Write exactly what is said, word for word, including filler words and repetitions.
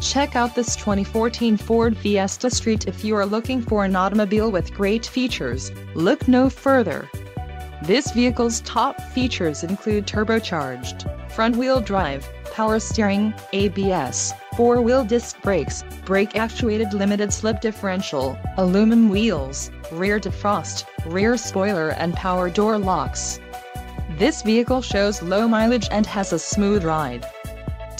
Check out this twenty fourteen Ford Fiesta Street. If you are looking for an automobile with great features, look no further. This vehicle's top features include turbocharged, front-wheel drive, power steering, A B S, four-wheel disc brakes, brake-actuated limited-slip differential, aluminum wheels, rear defrost, rear spoiler and power door locks. This vehicle shows low mileage and has a smooth ride.